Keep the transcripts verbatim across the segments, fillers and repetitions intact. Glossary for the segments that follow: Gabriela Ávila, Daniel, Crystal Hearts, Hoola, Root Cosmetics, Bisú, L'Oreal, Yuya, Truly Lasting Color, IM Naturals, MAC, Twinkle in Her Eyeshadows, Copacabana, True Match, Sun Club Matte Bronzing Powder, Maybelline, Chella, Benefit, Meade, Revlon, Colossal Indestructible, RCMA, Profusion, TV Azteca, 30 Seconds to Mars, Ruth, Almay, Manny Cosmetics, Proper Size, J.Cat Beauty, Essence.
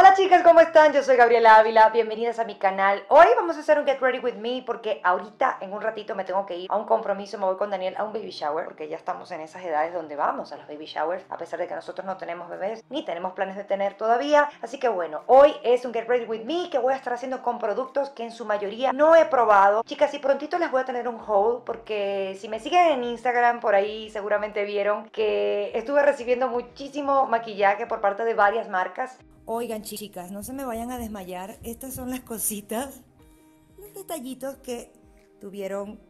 Hola chicas, ¿cómo están? Yo soy Gabriela Ávila, bienvenidas a mi canal. Hoy vamos a hacer un Get Ready With Me porque ahorita, en un ratito, me tengo que ir a un compromiso. Me voy con Daniel a un baby shower porque ya estamos en esas edades donde vamos a los baby showers, a pesar de que nosotros no tenemos bebés ni tenemos planes de tener todavía. Así que bueno, hoy es un Get Ready With Me que voy a estar haciendo con productos que en su mayoría no he probado. Chicas, y prontito les voy a tener un haul porque si me siguen en Instagram, por ahí seguramente vieron que estuve recibiendo muchísimo maquillaje por parte de varias marcas. Oigan chicas, no se me vayan a desmayar, estas son las cositas, los detallitos que tuvieron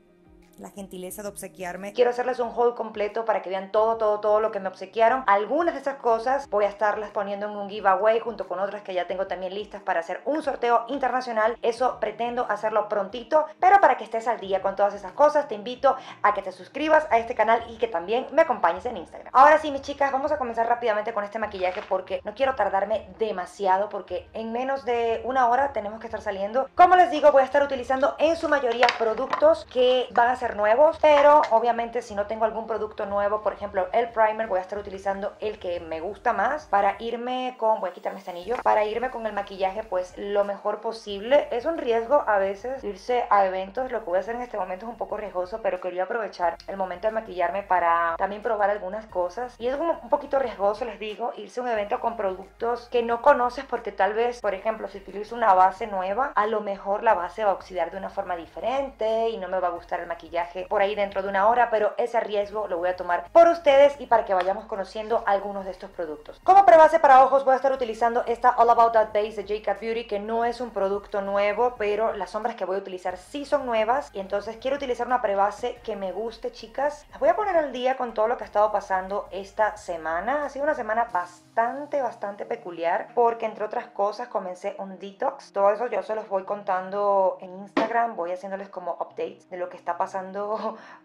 la gentileza de obsequiarme. Quiero hacerles un haul completo para que vean todo, todo, todo lo que me obsequiaron. Algunas de esas cosas voy a estarlas poniendo en un giveaway junto con otras que ya tengo también listas para hacer un sorteo internacional. Eso pretendo hacerlo prontito, pero para que estés al día con todas esas cosas, te invito a que te suscribas a este canal y que también me acompañes en Instagram. Ahora sí, mis chicas, vamos a comenzar rápidamente con este maquillaje porque no quiero tardarme demasiado porque en menos de una hora tenemos que estar saliendo. Como les digo, voy a estar utilizando en su mayoría productos que van a ser nuevos, pero obviamente si no tengo algún producto nuevo, por ejemplo el primer, voy a estar utilizando el que me gusta más para irme con, voy a quitarme este anillo, para irme con el maquillaje pues lo mejor posible. Es un riesgo a veces irse a eventos, lo que voy a hacer en este momento es un poco riesgoso, pero quería aprovechar el momento de maquillarme para también probar algunas cosas, y es como un poquito riesgoso, les digo, irse a un evento con productos que no conoces, porque tal vez, por ejemplo, si utilizo una base nueva, a lo mejor la base va a oxidar de una forma diferente y no me va a gustar el maquillaje por ahí dentro de una hora, pero ese riesgo lo voy a tomar por ustedes y para que vayamos conociendo algunos de estos productos. Como prebase para ojos voy a estar utilizando esta All About That Base de J.Cat Beauty, que no es un producto nuevo, pero las sombras que voy a utilizar sí son nuevas, y entonces quiero utilizar una prebase que me guste, chicas. Las voy a poner al día con todo lo que ha estado pasando esta semana. Ha sido una semana bastante, bastante peculiar porque, entre otras cosas, comencé un detox. Todo eso yo se los voy contando en Instagram, voy haciéndoles como updates de lo que está pasando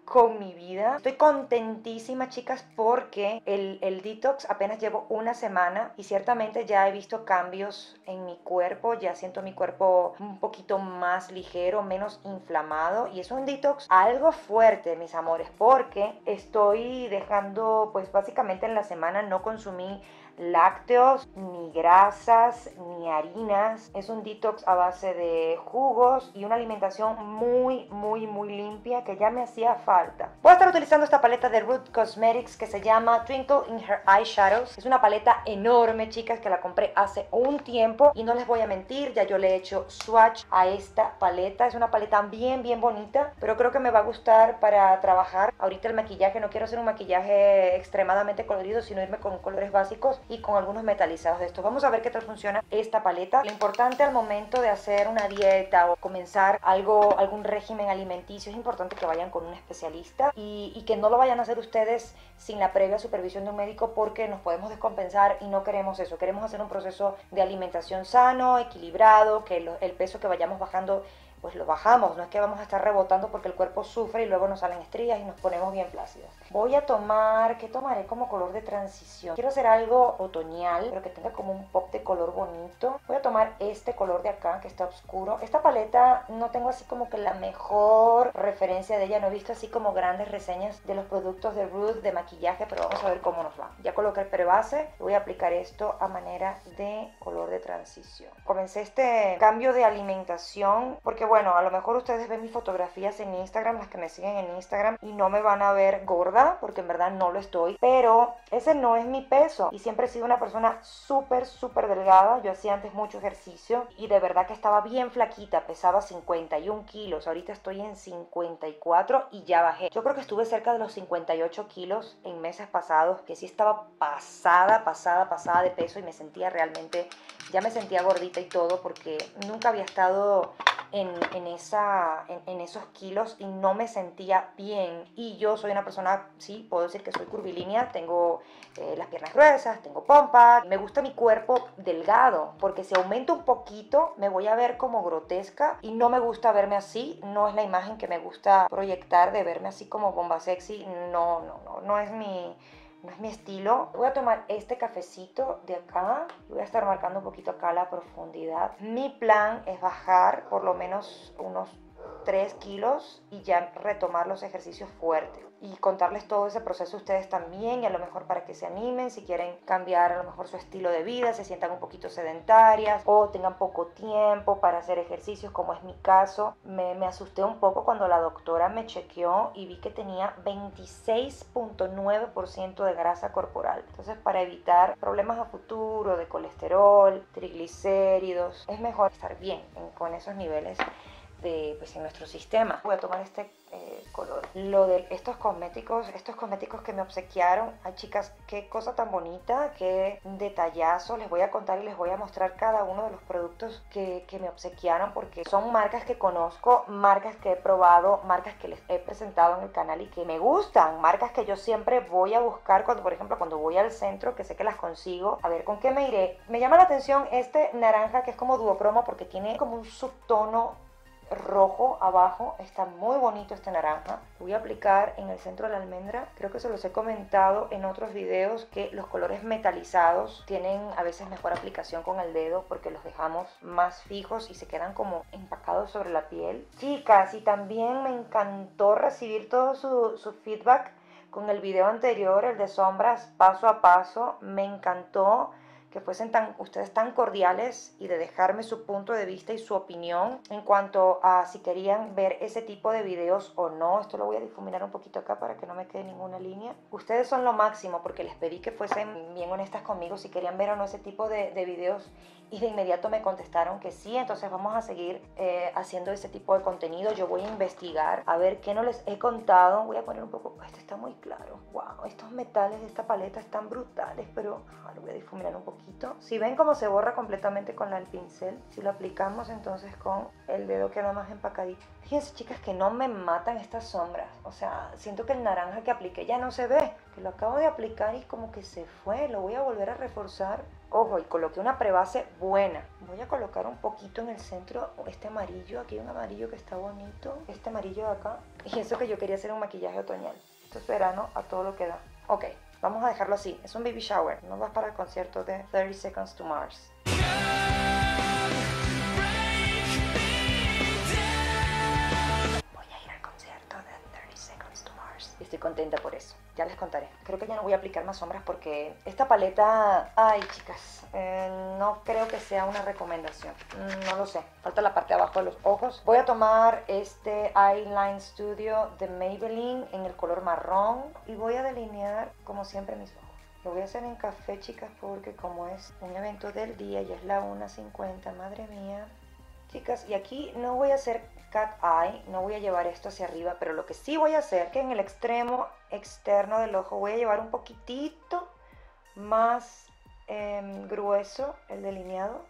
con mi vida. Estoy contentísima, chicas, porque el, el detox apenas llevo una semana y ciertamente ya he visto cambios en mi cuerpo. Ya siento mi cuerpo un poquito más ligero, menos inflamado, y es un detox algo fuerte, mis amores, porque estoy dejando, pues básicamente en la semana no consumí lácteos, ni grasas, ni harinas. Es un detox a base de jugos y una alimentación muy, muy, muy limpia que ya me hacía falta. Voy a estar utilizando esta paleta de Root Cosmetics que se llama Twinkle in Her Eyeshadows. Es una paleta enorme, chicas, que la compré hace un tiempo y no les voy a mentir, ya yo le he hecho swatch a esta paleta. Es una paleta bien, bien bonita, pero creo que me va a gustar para trabajar. Ahorita el maquillaje, no quiero hacer un maquillaje extremadamente colorido, sino irme con colores básicos y con algunos metalizados de estos. Vamos a ver qué tal funciona esta paleta. Lo importante al momento de hacer una dieta o comenzar algo, algún régimen alimenticio, es importante que vayan con un especialista y, y que no lo vayan a hacer ustedes sin la previa supervisión de un médico, porque nos podemos descompensar y no queremos eso. Queremos hacer un proceso de alimentación sano, equilibrado, que lo, el peso que vayamos bajando pues lo bajamos, no es que vamos a estar rebotando porque el cuerpo sufre y luego nos salen estrías y nos ponemos bien plácidas. Voy a tomar, ¿qué tomaré como color de transición? Quiero hacer algo otoñal, pero que tenga como un pop de color bonito. Voy a tomar este color de acá, que está oscuro. Esta paleta no tengo así como que la mejor referencia de ella, no he visto así como grandes reseñas de los productos de Ruth de maquillaje, pero vamos a ver cómo nos va. Ya coloqué el prebase, voy a aplicar esto a manera de color de transición. Comencé este cambio de alimentación porque, bueno, a lo mejor ustedes ven mis fotografías en Instagram, las que me siguen en Instagram, y no me van a ver gorda, porque en verdad no lo estoy, pero ese no es mi peso, y siempre he sido una persona súper, súper delgada. Yo hacía antes mucho ejercicio y de verdad que estaba bien flaquita, pesaba cincuenta y un kilos, ahorita estoy en cincuenta y cuatro y ya bajé. Yo creo que estuve cerca de los cincuenta y ocho kilos en meses pasados, que sí estaba pasada, pasada, pasada de peso y me sentía realmente, ya me sentía gordita y todo, porque nunca había estado en, en, esa, en, en esos kilos y no me sentía bien. Y yo soy una persona, sí, puedo decir que soy curvilínea, tengo eh, las piernas gruesas, tengo pompa, me gusta mi cuerpo delgado, porque si aumento un poquito me voy a ver como grotesca y no me gusta verme así, no es la imagen que me gusta proyectar, de verme así como bomba sexy, no, no, no, no es mi... no es mi estilo. Voy a tomar este cafecito de acá. Voy a estar marcando un poquito acá la profundidad. Mi plan es bajar por lo menos unos tres kilos y ya retomar los ejercicios fuertes y contarles todo ese proceso a ustedes también, y a lo mejor para que se animen, si quieren cambiar a lo mejor su estilo de vida, se sientan un poquito sedentarias o tengan poco tiempo para hacer ejercicios, como es mi caso. Me, me asusté un poco cuando la doctora me chequeó y vi que tenía veintiséis punto nueve por ciento de grasa corporal. Entonces, para evitar problemas a futuro de colesterol, triglicéridos, es mejor estar bien en, con esos niveles de, pues, en nuestro sistema. Voy a tomar este eh, color. Lo de estos cosméticos, estos cosméticos que me obsequiaron. Ay, chicas, qué cosa tan bonita, qué detallazo. Les voy a contar y les voy a mostrar cada uno de los productos que, que me obsequiaron, porque son marcas que conozco, marcas que he probado, marcas que les he presentado en el canal y que me gustan, marcas que yo siempre voy a buscar cuando, por ejemplo, cuando voy al centro, que sé que las consigo. A ver, ¿con qué me iré? Me llama la atención este naranja, que es como duocromo porque tiene como un subtono rojo abajo. Está muy bonito este naranja. Voy a aplicar en el centro de la almendra. Creo que se los he comentado en otros videos que los colores metalizados tienen a veces mejor aplicación con el dedo porque los dejamos más fijos y se quedan como empacados sobre la piel. Chicas, y también me encantó recibir todo su, su feedback con el video anterior, el de sombras paso a paso. Me encantó que fuesen tan, ustedes tan cordiales y de dejarme su punto de vista y su opinión en cuanto a si querían ver ese tipo de videos o no. Esto lo voy a difuminar un poquito acá para que no me quede ninguna línea. Ustedes son lo máximo, porque les pedí que fuesen bien honestas conmigo si querían ver o no ese tipo de, de videos, y de inmediato me contestaron que sí. Entonces vamos a seguir eh, haciendo ese tipo de contenido. Yo voy a investigar a ver qué no les he contado. Voy a poner un poco, este está muy claro. Wow, estos metales de esta paleta están brutales, pero ah, lo voy a difuminar un poquito. Si ven cómo se borra completamente con el pincel, si lo aplicamos entonces con el dedo queda más empacadito. Fíjense, chicas, que no me matan estas sombras. O sea, siento que el naranja que apliqué ya no se ve, que lo acabo de aplicar y como que se fue. Lo voy a volver a reforzar. Ojo, y coloqué una prebase buena. Voy a colocar un poquito en el centro este amarillo. Aquí hay un amarillo que está bonito, este amarillo de acá. Y eso que yo quería hacer un maquillaje otoñal. Esto es verano a todo lo que da. Ok, vamos a dejarlo así. Es un baby shower. Nos vas para el concierto de thirty seconds to Mars. Voy a ir al concierto de thirty seconds to Mars. Estoy contenta por eso. Ya les contaré. Creo que ya no voy a aplicar más sombras porque esta paleta... Ay, chicas, eh, no creo que sea una recomendación. No lo sé. Falta la parte de abajo de los ojos. Voy a tomar este Eyeline Studio de Maybelline en el color marrón. Y voy a delinear, como siempre, mis ojos. Lo voy a hacer en café, chicas, porque como es un evento del día, ya es la una cincuenta, madre mía. Chicas, y aquí no voy a hacer cat eye, no voy a llevar esto hacia arriba, pero lo que sí voy a hacer es que en el extremo externo del ojo voy a llevar un poquitito más eh, grueso el delineado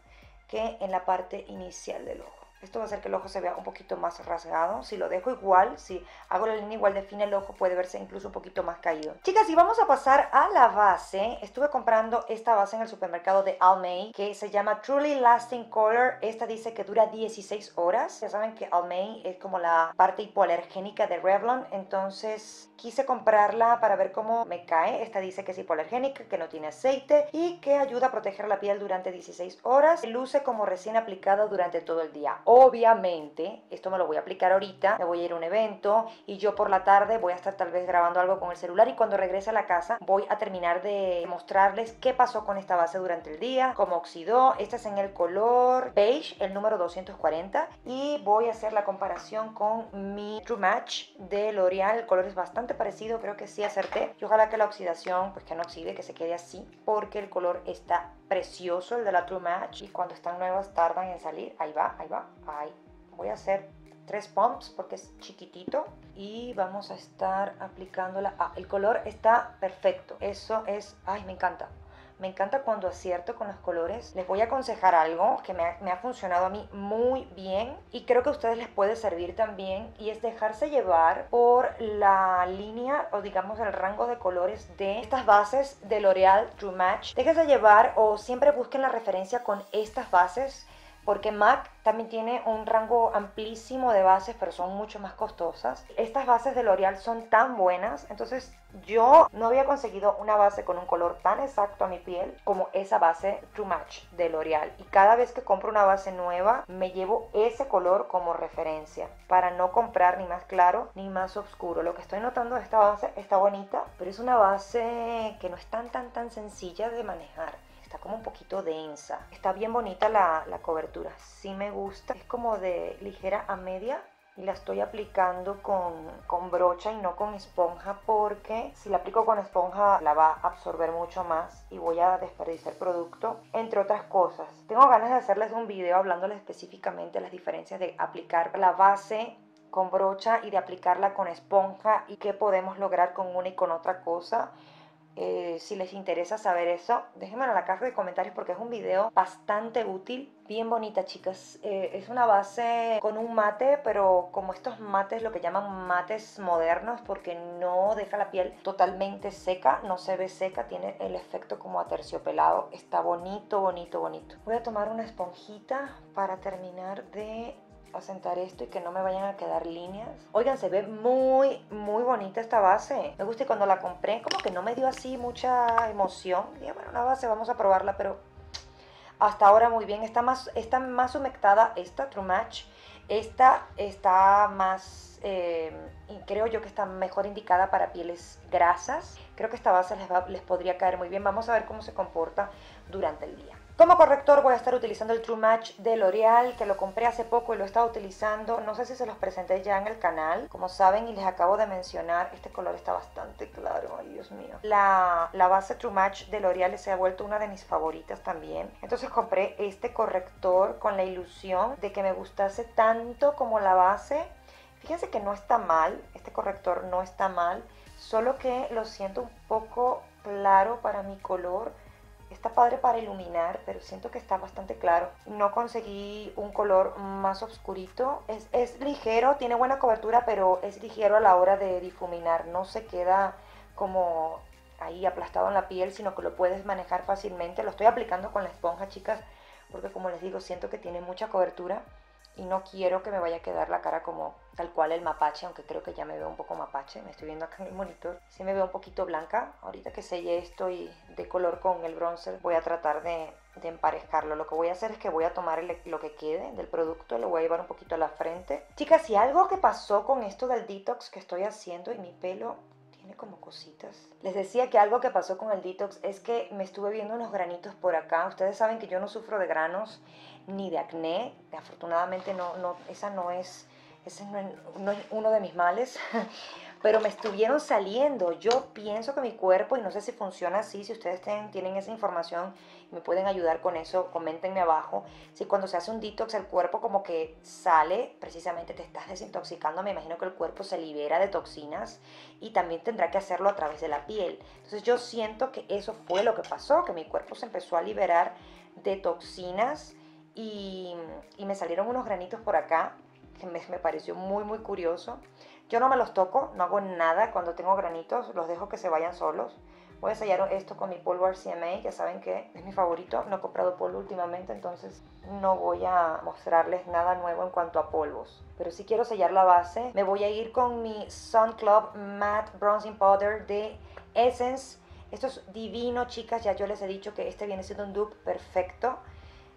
que en la parte inicial del ojo. Esto va a hacer que el ojo se vea un poquito más rasgado. Si lo dejo igual, si hago la línea igual de fina, el ojo puede verse incluso un poquito más caído. Chicas, y vamos a pasar a la base. Estuve comprando esta base en el supermercado de Almay, que se llama Truly Lasting Color. Esta dice que dura dieciséis horas. Ya saben que Almay es como la parte hipoalergénica de Revlon. Entonces quise comprarla para ver cómo me cae. Esta dice que es hipoalergénica, que no tiene aceite y que ayuda a proteger la piel durante dieciséis horas. Luce como recién aplicada durante todo el día. Obviamente, esto me lo voy a aplicar ahorita, me voy a ir a un evento y yo por la tarde voy a estar tal vez grabando algo con el celular, y cuando regrese a la casa voy a terminar de mostrarles qué pasó con esta base durante el día, cómo oxidó. Esta es en el color beige, el número doscientos cuarenta, y voy a hacer la comparación con mi True Match de L'Oreal. El color es bastante parecido, creo que sí acerté, y ojalá que la oxidación, pues que no oxide, que se quede así, porque el color está precioso, el de la True Match, y cuando están nuevas tardan en salir. Ahí va, ahí va. Ay, voy a hacer tres pumps porque es chiquitito y vamos a estar aplicándola. Ah, el color está perfecto. Eso es, ay, me encanta. Me encanta cuando acierto con los colores. Les voy a aconsejar algo que me ha, me ha funcionado a mí muy bien y creo que a ustedes les puede servir también, y es dejarse llevar por la línea o digamos el rango de colores de estas bases de L'Oreal True Match. Déjense llevar, o siempre busquen la referencia con estas bases, porque MAC también tiene un rango amplísimo de bases, pero son mucho más costosas. Estas bases de L'Oreal son tan buenas, entonces Yo no había conseguido una base con un color tan exacto a mi piel como esa base True Match de L'Oreal, y cada vez que compro una base nueva me llevo ese color como referencia para no comprar ni más claro ni más oscuro. Lo que estoy notando de esta base, está bonita, pero es una base que no es tan tan tan sencilla de manejar. Está como un poquito densa, está bien bonita la, la cobertura, sí me gusta, es como de ligera a media. Y la estoy aplicando con, con brocha y no con esponja, porque si la aplico con esponja la va a absorber mucho más y voy a desperdiciar producto, entre otras cosas. Tengo ganas de hacerles un video hablándoles específicamente las diferencias de aplicar la base con brocha y de aplicarla con esponja y qué podemos lograr con una y con otra cosa. Eh, si les interesa saber eso, déjenmelo en la caja de comentarios porque es un video bastante útil. Bien bonita, chicas, eh, es una base con un mate, pero como estos mates, lo que llaman mates modernos, porque no deja la piel totalmente seca, no se ve seca, tiene el efecto como aterciopelado. Está bonito, bonito, bonito. Voy a tomar una esponjita para terminar de asentar esto y que no me vayan a quedar líneas. Oigan, se ve muy muy bonita esta base, me gusta, y cuando la compré como que no me dio así mucha emoción. Dije, bueno, una base, vamos a probarla, pero hasta ahora muy bien. Está más, está más humectada esta True Match, esta está más, eh, creo yo que está mejor indicada para pieles grasas. Creo que esta base les, va, les podría caer muy bien. Vamos a ver cómo se comporta durante el día. Como corrector voy a estar utilizando el True Match de L'Oreal, que lo compré hace poco y lo he estado utilizando. No sé si se los presenté ya en el canal, como saben, y les acabo de mencionar, este color está bastante claro, ay Dios mío. La, la base True Match de L'Oreal se ha vuelto una de mis favoritas también. Entonces compré este corrector con la ilusión de que me gustase tanto como la base. Fíjense que no está mal, este corrector no está mal, solo que lo siento un poco claro para mi color. Está padre para iluminar, pero siento que está bastante claro. No conseguí un color más oscurito. Es, es ligero, tiene buena cobertura, pero es ligero a la hora de difuminar. No se queda como ahí aplastado en la piel, sino que lo puedes manejar fácilmente. Lo estoy aplicando con la esponja, chicas, porque como les digo, siento que tiene mucha cobertura y no quiero que me vaya a quedar la cara como tal cual el mapache, aunque creo que ya me veo un poco mapache. Me estoy viendo acá en el monitor, sí me veo un poquito blanca. Ahorita que selle esto y de color con el bronzer voy a tratar de, de emparejarlo. Lo que voy a hacer es que voy a tomar el, lo que quede del producto, lo voy a llevar un poquito a la frente. Chicas, y algo que pasó con esto del detox que estoy haciendo, y mi pelo tiene como cositas. Les decía que algo que pasó con el detox es que me estuve viendo unos granitos por acá. Ustedes saben que yo no sufro de granos ni de acné. Afortunadamente no, no, esa no es, ese no es, no es uno de mis males. Pero me estuvieron saliendo. Yo pienso que mi cuerpo, y no sé si funciona así, si ustedes ten, tienen esa información y me pueden ayudar con eso, coméntenme abajo, si cuando se hace un detox el cuerpo como que sale, precisamente te estás desintoxicando, me imagino que el cuerpo se libera de toxinas y también tendrá que hacerlo a través de la piel. Entonces yo siento que eso fue lo que pasó, que mi cuerpo se empezó a liberar de toxinas y, y me salieron unos granitos por acá, que me, me pareció muy muy curioso. Yo no me los toco, no hago nada cuando tengo granitos, los dejo que se vayan solos. Voy a sellar esto con mi polvo R C M A, ya saben que es mi favorito. No he comprado polvo últimamente, entonces no voy a mostrarles nada nuevo en cuanto a polvos. Pero sí quiero sellar la base. Me voy a ir con mi Sun Club Matte Bronzing Powder de Essence. Esto es divino, chicas, ya yo les he dicho que este viene siendo un dupe perfecto.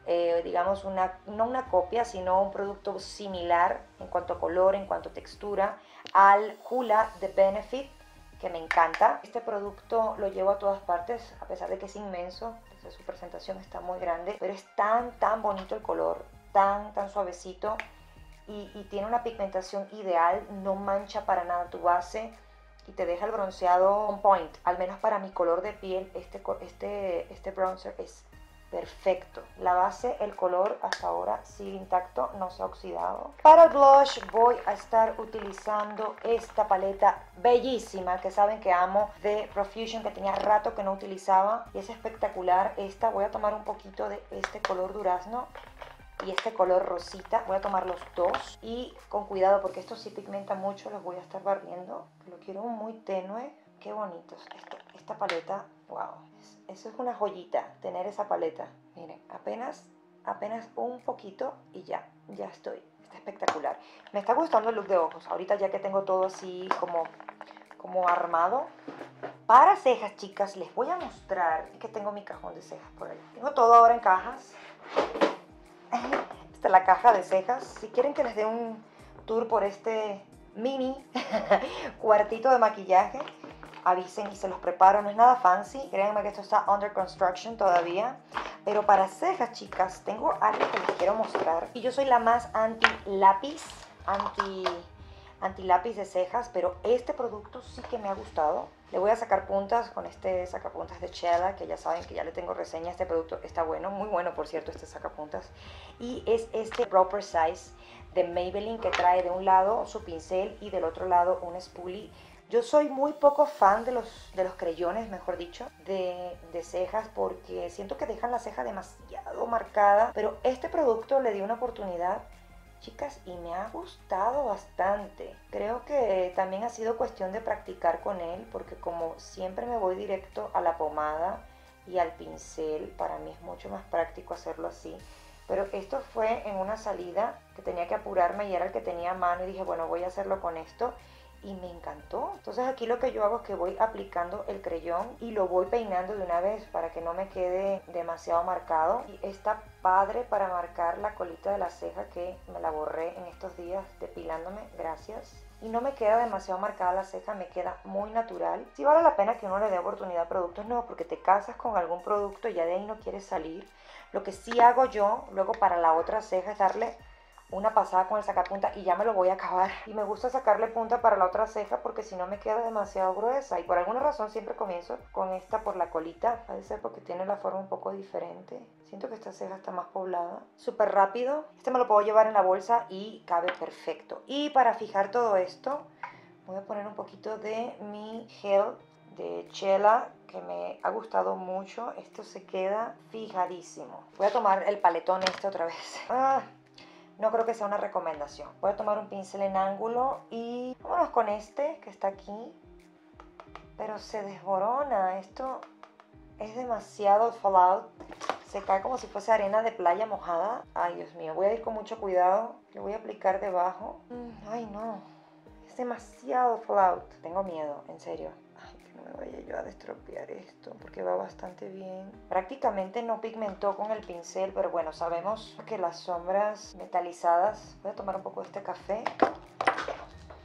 Eh, digamos, una, no una copia, sino un producto similar en cuanto a color, en cuanto a textura, al Hoola de Benefit, que me encanta. Este producto lo llevo a todas partes, a pesar de que es inmenso. Entonces, su presentación está muy grande, pero es tan, tan bonito el color, tan, tan suavecito, y, y tiene una pigmentación ideal, no mancha para nada tu base y te deja el bronceado on point. Al menos para mi color de piel, este, este, este bronzer es perfecto. La base, el color hasta ahora sigue intacto, no se ha oxidado. Para el blush voy a estar utilizando esta paleta bellísima que saben que amo, de Profusion, que tenía rato que no utilizaba y es espectacular. Esta, voy a tomar un poquito de este color durazno y este color rosita, voy a tomar los dos y con cuidado porque esto sí pigmenta mucho, los voy a estar barriendo. Lo quiero muy tenue. Qué bonitos. Esto, esta paleta, wow, eso es una joyita, tener esa paleta. Miren, apenas, apenas un poquito y ya, ya estoy. Está espectacular. Me está gustando el look de ojos. Ahorita ya que tengo todo así como, como armado, Para cejas, chicas, les voy a mostrar que tengo mi cajón de cejas por ahí. Tengo todo ahora en cajas. Esta es la caja de cejas. Si quieren que les dé un tour por este mini cuartito de maquillaje, avisen y se los preparo. No es nada fancy, créanme que esto está under construction todavía. Pero para cejas, chicas, tengo algo que les quiero mostrar. Y yo soy la más anti lápiz, anti, anti lápiz de cejas, pero este producto sí que me ha gustado. Le voy a sacar puntas con este sacapuntas de Chella, que ya saben que ya le tengo reseña. Este producto está bueno, muy bueno por cierto, este sacapuntas. Y es este Proper Size de Maybelline, que trae de un lado su pincel y del otro lado un spoolie. Yo soy muy poco fan de los, de los creyones, mejor dicho, de, de cejas, porque siento que dejan la ceja demasiado marcada. Pero este producto le di una oportunidad, chicas, y me ha gustado bastante. Creo que también ha sido cuestión de practicar con él, porque como siempre me voy directo a la pomada y al pincel, para mí es mucho más práctico hacerlo así. Pero esto fue en una salida que tenía que apurarme y era el que tenía a mano y dije, bueno, voy a hacerlo con esto. Y me encantó. Entonces aquí lo que yo hago es que voy aplicando el creyón y lo voy peinando de una vez para que no me quede demasiado marcado. Y está padre para marcar la colita de la ceja, que me la borré en estos días depilándome, gracias. Y no me queda demasiado marcada la ceja, me queda muy natural. Sí vale la pena que uno le dé oportunidad a productos nuevos, porque te casas con algún producto y ya de ahí no quieres salir. Lo que sí hago yo luego para la otra ceja es darle una pasada con el sacapunta y ya me lo voy a acabar. Y me gusta sacarle punta para la otra ceja porque si no me queda demasiado gruesa. Y por alguna razón siempre comienzo con esta por la colita. Puede ser porque tiene la forma un poco diferente. Siento que esta ceja está más poblada. Súper rápido. Este me lo puedo llevar en la bolsa y cabe perfecto. Y para fijar todo esto voy a poner un poquito de mi gel de Chella, que me ha gustado mucho. Esto se queda fijadísimo. Voy a tomar el paletón este otra vez. Ah, no creo que sea una recomendación. Voy a tomar un pincel en ángulo y vámonos con este que está aquí. Pero se desborona. Esto es demasiado fallout. Se cae como si fuese arena de playa mojada. Ay, Dios mío. Voy a ir con mucho cuidado. Le voy a aplicar debajo. Ay, no. Es demasiado fallout. Tengo miedo, en serio. Ay, que no me vaya yo a destropear esto, porque va bastante bien. Prácticamente no pigmentó con el pincel, pero bueno, sabemos que las sombras metalizadas... Voy a tomar un poco de este café.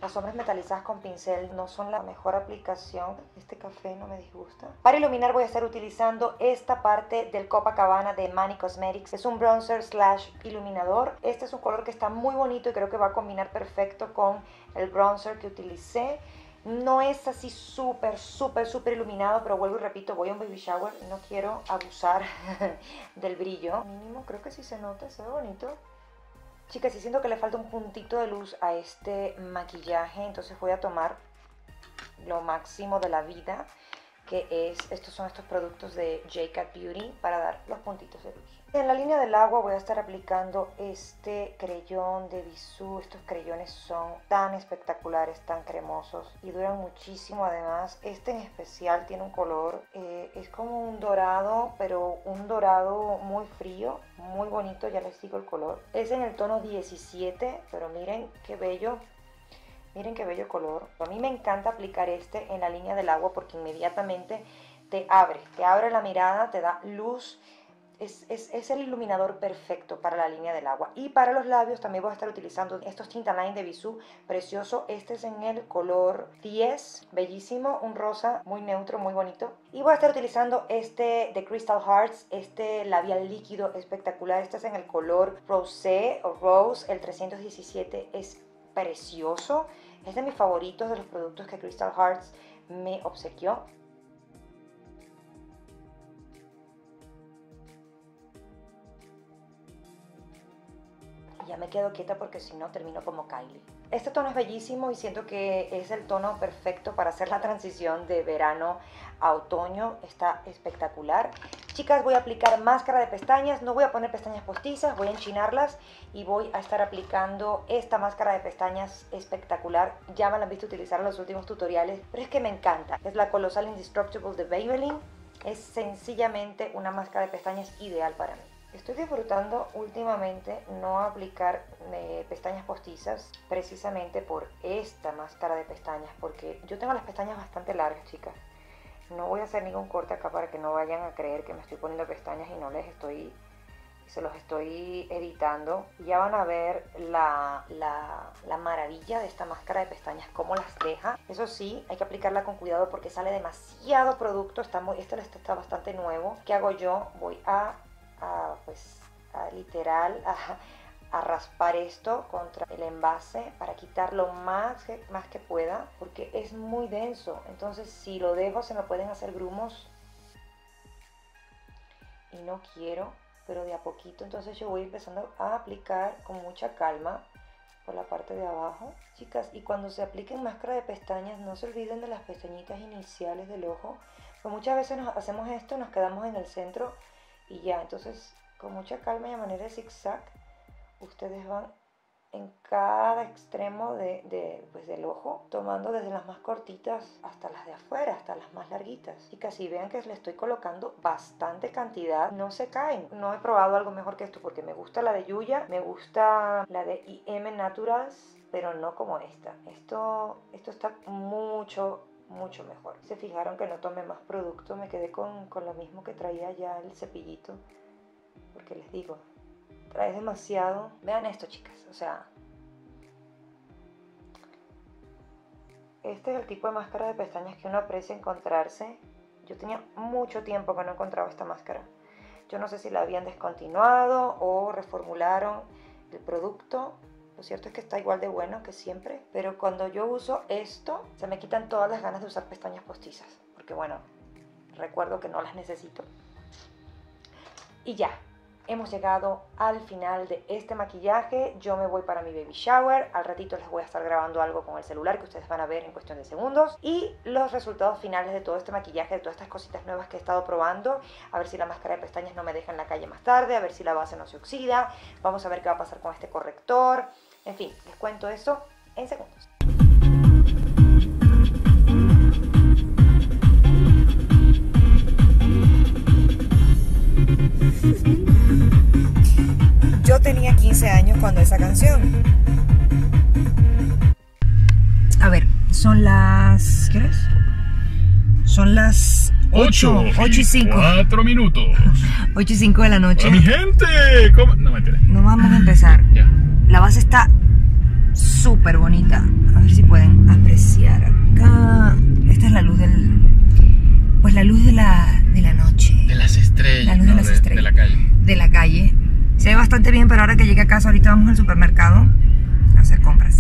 Las sombras metalizadas con pincel no son la mejor aplicación. Este café no me disgusta. Para iluminar voy a estar utilizando esta parte del Copacabana de Manny Cosmetics. Es un bronzer slash iluminador. Este es un color que está muy bonito y creo que va a combinar perfecto con el bronzer que utilicé. No es así súper, súper, súper iluminado, pero vuelvo y repito, voy a un baby shower y no quiero abusar del brillo. Mínimo, creo que sí se nota, se ve bonito. Chicas, sí siento que le falta un puntito de luz a este maquillaje, entonces voy a tomar lo máximo de la vida, que es, estos son estos productos de J.Cat Beauty para dar los puntitos de luz. En la línea del agua voy a estar aplicando este creyón de Bisú. Estos creyones son tan espectaculares, tan cremosos y duran muchísimo. Además, este en especial tiene un color, eh, es como un dorado, pero un dorado muy frío, muy bonito, ya les digo el color. Es en el tono diecisiete, pero miren qué bello. Miren qué bello color. A mí me encanta aplicar este en la línea del agua porque inmediatamente te abre. Te abre la mirada, te da luz. Es, es, es el iluminador perfecto para la línea del agua. Y para los labios también voy a estar utilizando estos Tint and Line de Bisú. Precioso. Este es en el color diez. Bellísimo. Un rosa muy neutro, muy bonito. Y voy a estar utilizando este de Crystal Hearts. Este labial líquido espectacular. Este es en el color Rosé o Rose. El trescientos diecisiete es precioso, es de mis favoritos de los productos que Crystal Hearts me obsequió. Y ya me quedo quieta porque si no termino como Kylie. Este tono es bellísimo y siento que es el tono perfecto para hacer la transición de verano a otoño. Está espectacular. Chicas, voy a aplicar máscara de pestañas. No voy a poner pestañas postizas, voy a enchinarlas y voy a estar aplicando esta máscara de pestañas espectacular. Ya me la han visto utilizar en los últimos tutoriales, pero es que me encanta. Es la Colossal Indestructible de Maybelline. Es sencillamente una máscara de pestañas ideal para mí. Estoy disfrutando últimamente no aplicar eh, pestañas postizas precisamente por esta máscara de pestañas, porque yo tengo las pestañas bastante largas, chicas. No voy a hacer ningún corte acá para que no vayan a creer que me estoy poniendo pestañas y no les estoy, se los estoy editando. Ya van a ver la, la, la maravilla de esta máscara de pestañas, cómo las deja. Eso sí, hay que aplicarla con cuidado porque sale demasiado producto. Está muy, este está bastante nuevo. ¿Qué hago yo? Voy a, a pues, a, literal, a, a raspar esto contra el envase para quitar lo más que, más que pueda, porque es muy denso. Entonces, si lo dejo, se me pueden hacer grumos. Y no quiero... pero de a poquito, entonces yo voy empezando a aplicar con mucha calma por la parte de abajo, chicas. Y cuando se apliquen máscara de pestañas, no se olviden de las pestañitas iniciales del ojo, pues muchas veces nos hacemos esto, nos quedamos en el centro y ya. Entonces, con mucha calma y a manera de zigzag, ustedes van en cada extremo de, de, pues del ojo, tomando desde las más cortitas hasta las de afuera, hasta las más larguitas. Y casi vean que le estoy colocando bastante cantidad, no se caen. No he probado algo mejor que esto porque me gusta la de Yuya, me gusta la de I M Naturals, pero no como esta. Esto, esto está mucho, mucho mejor. Se fijaron que no tomé más producto, me quedé con, con lo mismo que traía ya el cepillito, porque les digo... traes demasiado. Vean esto, chicas, o sea, este es el tipo de máscara de pestañas que uno aprecia encontrarse. Yo tenía mucho tiempo que no encontraba esta máscara. Yo no sé si la habían descontinuado o reformularon el producto. Lo cierto es que está igual de bueno que siempre, pero cuando yo uso esto se me quitan todas las ganas de usar pestañas postizas, porque bueno, recuerdo que no las necesito. Y ya hemos llegado al final de este maquillaje. Yo me voy para mi baby shower. Al ratito les voy a estar grabando algo con el celular que ustedes van a ver en cuestión de segundos. Y los resultados finales de todo este maquillaje, de todas estas cositas nuevas que he estado probando. A ver si la máscara de pestañas no me deja en la calle más tarde. A ver si la base no se oxida. Vamos a ver qué va a pasar con este corrector. En fin, les cuento eso en segundos. Yo tenía quince años cuando esa canción. A ver, son las... ¿qué es? Son las ocho, ocho y cinco. cuatro minutos. ocho y cinco de la noche. ¡A mi gente! ¿Cómo? No me enteré. No vamos a empezar. Yeah. La base está súper bonita. A ver si pueden apreciar acá. Esta es la luz del... pues la luz de la, de la noche. De las estrellas. La luz no, de las de, estrellas. De la calle. De la calle. Se ve bastante bien, pero ahora que llegue a casa, ahorita vamos al supermercado a hacer compras.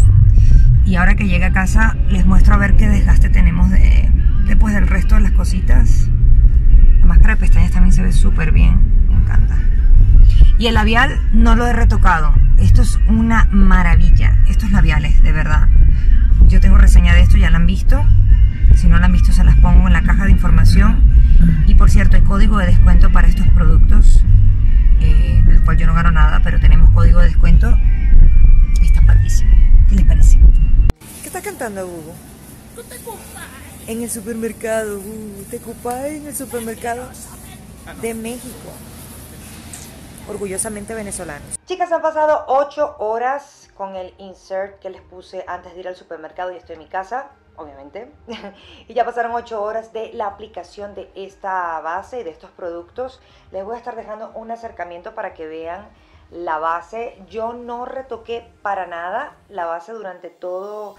Y ahora que llegue a casa, les muestro a ver qué desgaste tenemos de, después del resto de las cositas. La máscara de pestañas también se ve súper bien, me encanta. Y el labial no lo he retocado. Esto es una maravilla, estos labiales, de verdad. Yo tengo reseña de esto, ya la han visto. Si no la han visto, se las pongo en la caja de información. Y por cierto, hay código de descuento para estos productos. Eh, del cual yo no gano nada, pero tenemos código de descuento. Está padrísimo. ¿Qué les parece? ¿Qué está cantando, Hugo? ¿Tú te ocupas? En el supermercado, Hugo. ¿Te ocupas en el supermercado de México? Orgullosamente venezolanos. Chicas, han pasado ocho horas con el insert que les puse antes de ir al supermercado y estoy en mi casa, obviamente. Y ya pasaron ocho horas de la aplicación de esta base y de estos productos. Les voy a estar dejando un acercamiento para que vean la base. Yo no retoqué para nada la base durante todo,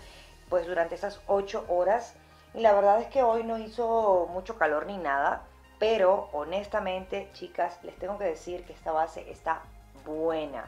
pues durante esas ocho horas. Y la verdad es que hoy no hizo mucho calor ni nada. Pero honestamente, chicas, les tengo que decir que esta base está buena.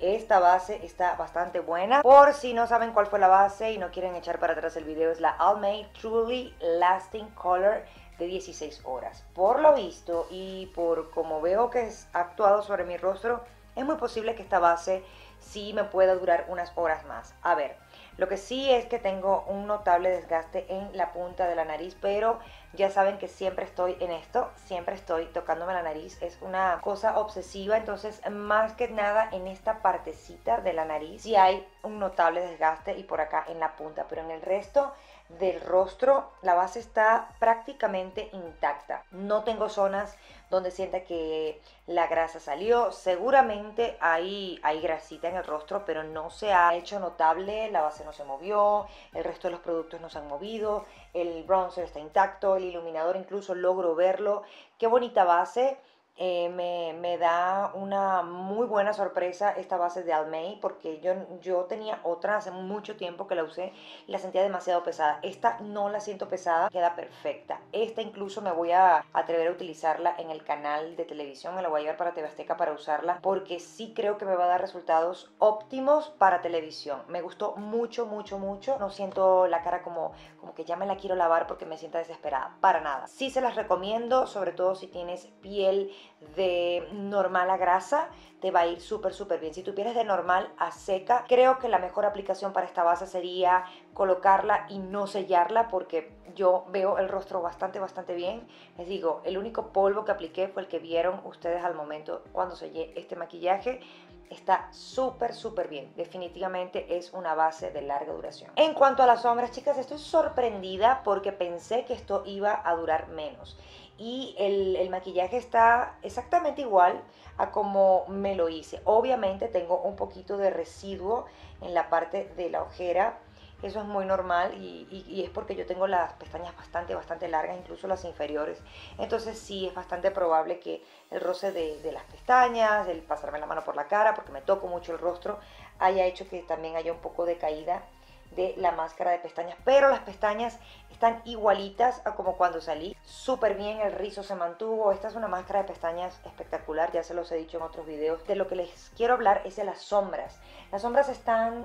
Esta base está bastante buena. Por si no saben cuál fue la base y no quieren echar para atrás el video, es la Almay Truly Lasting Color de dieciséis horas. Por lo visto y por como veo que ha actuado sobre mi rostro, es muy posible que esta base sí me pueda durar unas horas más. A ver, lo que sí es que tengo un notable desgaste en la punta de la nariz, pero ya saben que siempre estoy en esto, siempre estoy tocándome la nariz, es una cosa obsesiva. Entonces, más que nada en esta partecita de la nariz sí hay un notable desgaste y por acá en la punta, pero en el resto del rostro la base está prácticamente intacta. No tengo zonas donde sienta que la grasa salió. Seguramente hay, hay grasita en el rostro, pero no se ha hecho notable, la base no se movió, el resto de los productos no se han movido, el bronzer está intacto, el iluminador incluso logro verlo. Qué bonita base. Eh, me, me da una muy buena sorpresa esta base de Almay, porque yo, yo tenía otra hace mucho tiempo que la usé y la sentía demasiado pesada. Esta no la siento pesada, queda perfecta. Esta incluso me voy a atrever a utilizarla en el canal de televisión, me la voy a llevar para T V Azteca para usarla, porque sí creo que me va a dar resultados óptimos para televisión. Me gustó mucho, mucho, mucho. No siento la cara como, como que ya me la quiero lavar porque me sienta desesperada, para nada. Sí se las recomiendo, sobre todo si tienes piel de normal a grasa, te va a ir súper súper bien. Si tu piel es de normal a seca, creo que la mejor aplicación para esta base sería colocarla y no sellarla, porque yo veo el rostro bastante bastante bien. Les digo, el único polvo que apliqué fue el que vieron ustedes al momento cuando sellé este maquillaje. Está súper súper bien, definitivamente es una base de larga duración. En cuanto a las sombras, chicas, estoy sorprendida porque pensé que esto iba a durar menos. Y el, el maquillaje está exactamente igual a como me lo hice. Obviamente tengo un poquito de residuo en la parte de la ojera. Eso es muy normal y, y, y es porque yo tengo las pestañas bastante, bastante largas, incluso las inferiores. Entonces sí, es bastante probable que el roce de, de las pestañas, el pasarme la mano por la cara, porque me toco mucho el rostro, haya hecho que también haya un poco de caída de la máscara de pestañas. Pero las pestañas están igualitas a como cuando salí, súper bien, el rizo se mantuvo. Esta es una máscara de pestañas espectacular, ya se los he dicho en otros videos. De lo que les quiero hablar es de las sombras. Las sombras están,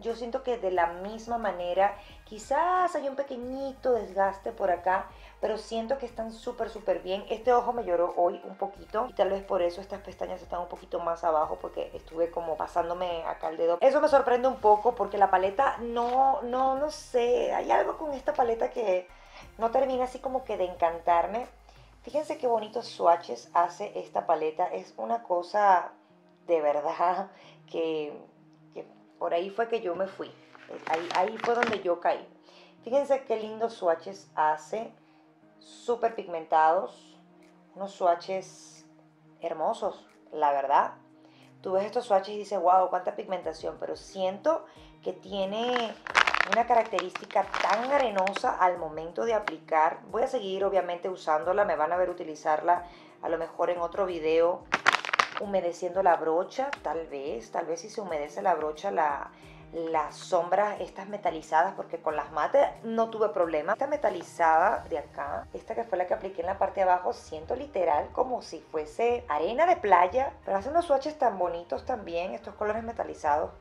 yo siento que de la misma manera, quizás hay un pequeñito desgaste por acá, pero siento que están súper súper bien. Este ojo me lloró hoy un poquito y tal vez por eso estas pestañas están un poquito más abajo, porque estuve como pasándome acá el dedo. Eso me sorprende un poco porque la paleta no, no, no sé, hay algo con esta paleta que no termina así como que de encantarme. Fíjense qué bonitos swatches hace esta paleta, es una cosa de verdad que, que por ahí fue que yo me fui, ahí, ahí fue donde yo caí. Fíjense qué lindos swatches hace, súper pigmentados, unos swatches hermosos, la verdad. Tú ves estos swatches y dices, wow, cuánta pigmentación, pero siento que tiene una característica tan arenosa al momento de aplicar. Voy a seguir obviamente usándola, me van a ver utilizarla a lo mejor en otro video, humedeciendo la brocha, tal vez, tal vez si se humedece la brocha, la... las sombras estas metalizadas, porque con las mates no tuve problema. Esta metalizada de acá, esta que fue la que apliqué en la parte de abajo, siento literal como si fuese arena de playa, pero hace unos swatches tan bonitos también, estos colores metalizados.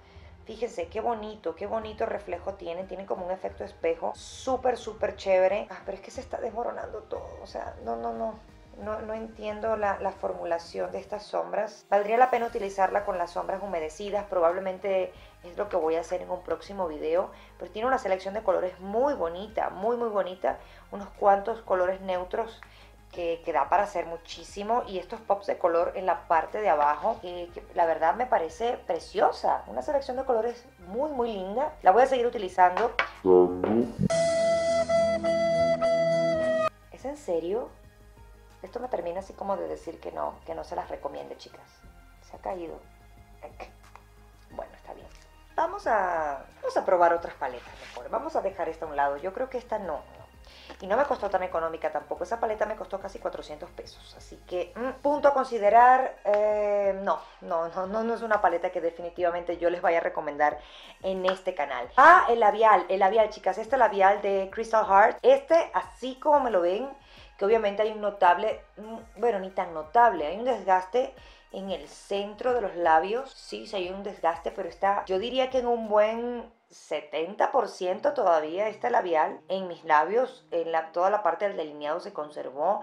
Fíjense qué bonito, qué bonito reflejo tienen, tienen como un efecto espejo, súper, súper chévere. Ah, pero es que se está desmoronando todo, o sea, no, no, no. No, no entiendo la, la formulación de estas sombras. Valdría la pena utilizarla con las sombras humedecidas, probablemente es lo que voy a hacer en un próximo video, pero tiene una selección de colores muy bonita, muy muy bonita, unos cuantos colores neutros que, que da para hacer muchísimo, y estos pops de color en la parte de abajo, que, que la verdad me parece preciosa, una selección de colores muy muy linda, la voy a seguir utilizando. ¿Es en serio? Esto me termina así como de decir que no, que no se las recomiende, chicas. Se ha caído. Bueno, está bien. Vamos a, vamos a probar otras paletas mejor. Vamos a dejar esta a un lado. Yo creo que esta no, no. Y no me costó tan económica tampoco. Esa paleta me costó casi cuatrocientos pesos. Así que, mm, punto a considerar. Eh, no, no, no, no, no es una paleta que definitivamente yo les vaya a recomendar en este canal. Ah, el labial, el labial, chicas. Este labial de Crystal Hearts. Este, así como me lo ven, que obviamente hay un notable, bueno, ni tan notable, hay un desgaste en el centro de los labios. Sí, sí hay un desgaste, pero está, yo diría que en un buen setenta por ciento todavía está labial en mis labios, en la, toda la parte del delineado se conservó.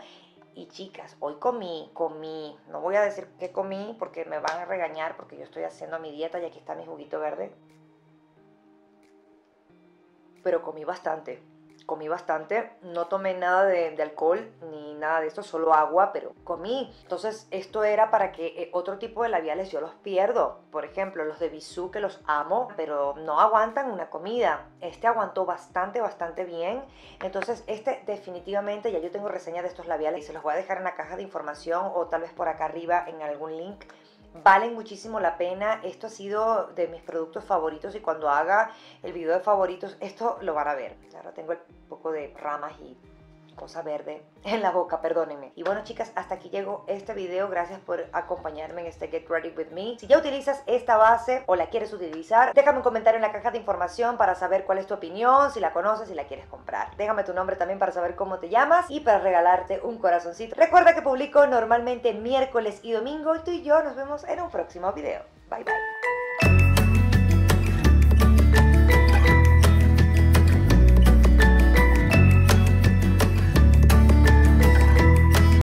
Y chicas, hoy comí, comí, no voy a decir qué comí porque me van a regañar porque yo estoy haciendo mi dieta y aquí está mi juguito verde. Pero comí bastante. Comí bastante, no tomé nada de, de alcohol ni nada de esto, solo agua, pero comí. Entonces esto era para que eh, otro tipo de labiales yo los pierdo. Por ejemplo, los de Bisú, que los amo, pero no aguantan una comida. Este aguantó bastante, bastante bien. Entonces este definitivamente, ya yo tengo reseña de estos labiales y se los voy a dejar en la caja de información o tal vez por acá arriba en algún link. valen muchísimo la pena. Esto ha sido de mis productos favoritos y cuando haga el video de favoritos esto lo van a ver. Ahora tengo el poco de ramas y cosa verde en la boca, perdónenme. Y bueno, chicas, hasta aquí llegó este video. Gracias por acompañarme en este Get Ready With Me. Si ya utilizas esta base o la quieres utilizar, déjame un comentario en la caja de información para saber cuál es tu opinión, si la conoces, si la quieres comprar. Déjame tu nombre también para saber cómo te llamas y para regalarte un corazoncito. Recuerda que publico normalmente miércoles y domingo y tú y yo nos vemos en un próximo video. Bye bye.